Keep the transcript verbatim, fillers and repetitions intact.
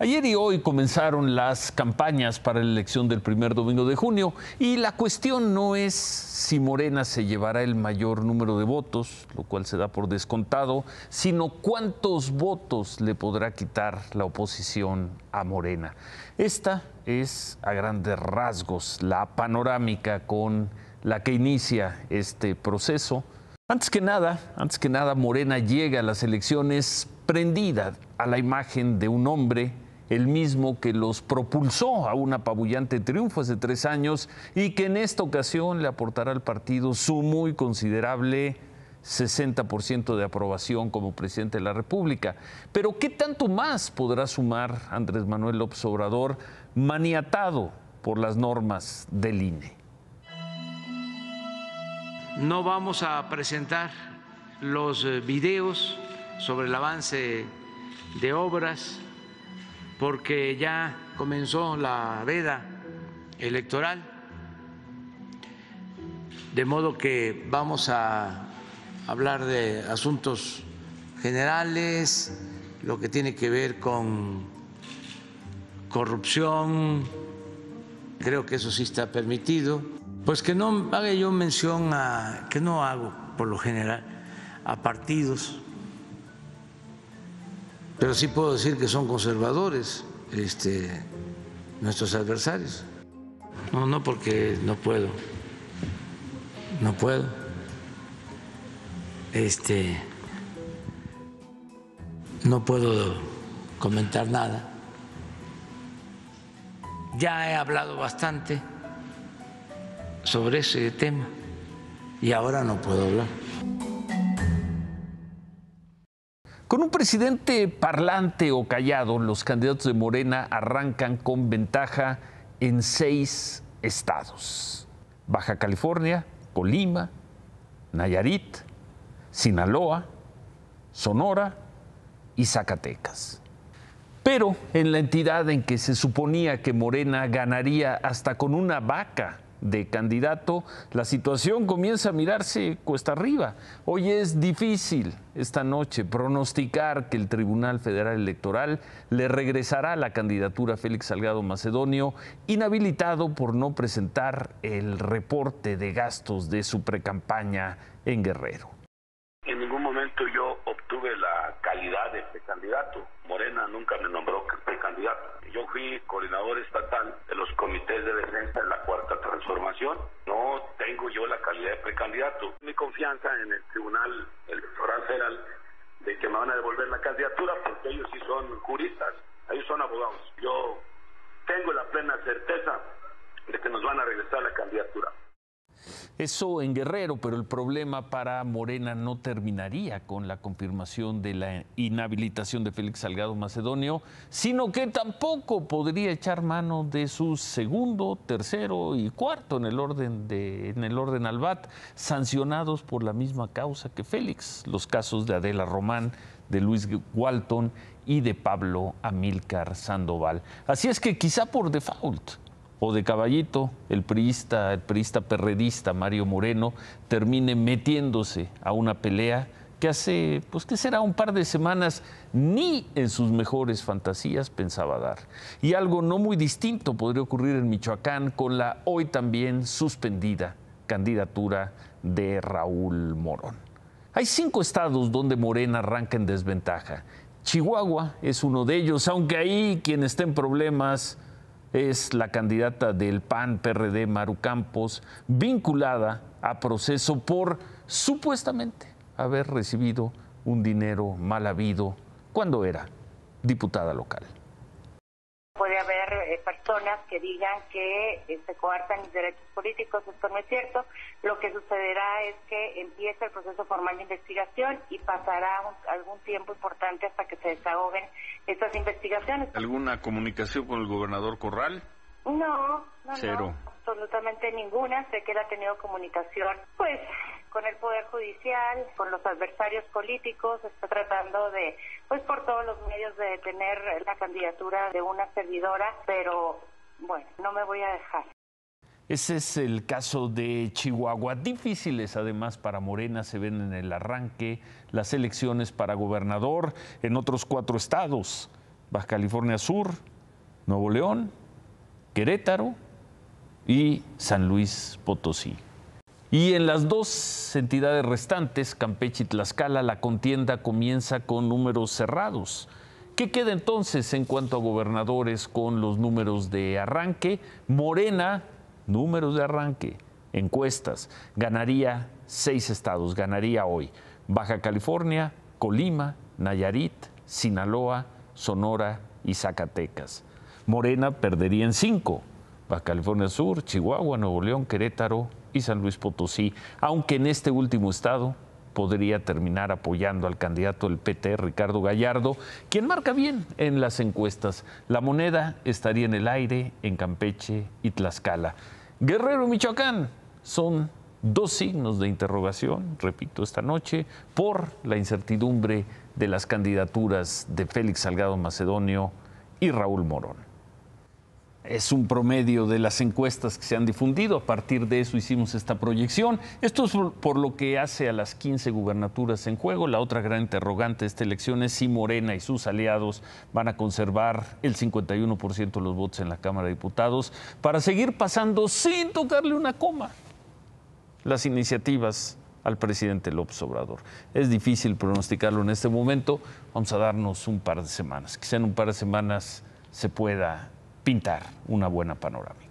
Ayer y hoy comenzaron las campañas para la elección del primer domingo de junio y la cuestión no es si Morena se llevará el mayor número de votos, lo cual se da por descontado, sino cuántos votos le podrá quitar la oposición a Morena. Esta es, a grandes rasgos, la panorámica con la que inicia este proceso. Antes que nada, antes que nada, Morena llega a las elecciones prendida a la imagen de un hombre, el mismo que los propulsó a un apabullante triunfo hace tres años y que en esta ocasión le aportará al partido su muy considerable sesenta por ciento de aprobación como presidente de la República. Pero ¿qué tanto más podrá sumar Andrés Manuel López Obrador, maniatado por las normas del I N E? No vamos a presentar los videos sobre el avance de obras, porque ya comenzó la veda electoral, de modo que vamos a hablar de asuntos generales, lo que tiene que ver con corrupción, creo que eso sí está permitido. Pues que no haga yo mención a, que no hago por lo general, a partidos. Pero sí puedo decir que son conservadores este, nuestros adversarios. No, no, porque no puedo. No puedo. Este, no puedo comentar nada. Ya he hablado bastante sobre ese tema y ahora no puedo hablar. Con un presidente parlante o callado, los candidatos de Morena arrancan con ventaja en seis estados: Baja California, Colima, Nayarit, Sinaloa, Sonora y Zacatecas. Pero en la entidad en que se suponía que Morena ganaría hasta con una vaca de candidato, la situación comienza a mirarse cuesta arriba. Hoy es difícil esta noche pronosticar que el Tribunal Federal Electoral le regresará la candidatura a Félix Salgado Macedonio, inhabilitado por no presentar el reporte de gastos de su precampaña en Guerrero. En ningún momento yo obtuve la calidad de precandidato. Morena nunca me nombró precandidato. Yo fui coordinador estatal de los comités de defensa en la Cuarta Transformación. No tengo yo la calidad de precandidato. Mi confianza en el Tribunal Electoral Federal de que me van a devolver la candidatura, porque ellos sí son juristas, ellos son abogados. Yo tengo la plena certeza de que nos van a regresar la candidatura. Eso en Guerrero, pero el problema para Morena no terminaría con la confirmación de la inhabilitación de Félix Salgado Macedonio, sino que tampoco podría echar mano de su segundo, tercero y cuarto en el orden de, en el orden al B A T, sancionados por la misma causa que Félix, los casos de Adela Román, de Luis Walton y de Pablo Amílcar Sandoval. Así es que quizá por default o de caballito, el priista, el priista perredista Mario Moreno termine metiéndose a una pelea que hace, pues que será un par de semanas, ni en sus mejores fantasías pensaba dar. Y algo no muy distinto podría ocurrir en Michoacán con la hoy también suspendida candidatura de Raúl Morón. Hay cinco estados donde Morena arranca en desventaja. Chihuahua es uno de ellos, aunque ahí quien está en problemas es la candidata del P A N P R D, Maru Campos, vinculada a proceso por supuestamente haber recibido un dinero mal habido cuando era diputada local. Puede haber eh, personas que digan que eh, se coartan mis derechos políticos, esto no es cierto. Lo que sucederá es que empieza el proceso formal de investigación y pasará un, algún tiempo importante hasta que se desahoguen estas investigaciones. ¿Alguna comunicación con el gobernador Corral? No, no, Cero. no, absolutamente ninguna. Sé que él ha tenido comunicación, pues, con el Poder Judicial, con los adversarios políticos. Está tratando de, pues, por todos los medios de detener la candidatura de una servidora, pero, bueno, no me voy a dejar. Ese es el caso de Chihuahua. Difíciles además para Morena se ven en el arranque las elecciones para gobernador en otros cuatro estados: Baja California Sur, Nuevo León, Querétaro y San Luis Potosí. Y en las dos entidades restantes, Campeche y Tlaxcala, la contienda comienza con números cerrados. ¿Qué queda entonces en cuanto a gobernadores con los números de arranque? Morena, números de arranque, encuestas, ganaría seis estados, ganaría hoy. Baja California, Colima, Nayarit, Sinaloa, Sonora y Zacatecas. Morena perdería en cinco. Baja California Sur, Chihuahua, Nuevo León, Querétaro y San Luis Potosí, aunque en este último estado podría terminar apoyando al candidato del P T, Ricardo Gallardo, quien marca bien en las encuestas. La moneda estaría en el aire en Campeche y Tlaxcala. Guerrero y Michoacán son dos signos de interrogación, repito, esta noche, por la incertidumbre de las candidaturas de Félix Salgado Macedonio y Raúl Morón. Es un promedio de las encuestas que se han difundido. A partir de eso hicimos esta proyección. Esto es por lo que hace a las quince gubernaturas en juego. La otra gran interrogante de esta elección es si Morena y sus aliados van a conservar el cincuenta y uno por ciento de los votos en la Cámara de Diputados para seguir pasando sin tocarle una coma las iniciativas al presidente López Obrador. Es difícil pronosticarlo en este momento. Vamos a darnos un par de semanas. Quizá en un par de semanas se pueda pintar una buena panorámica.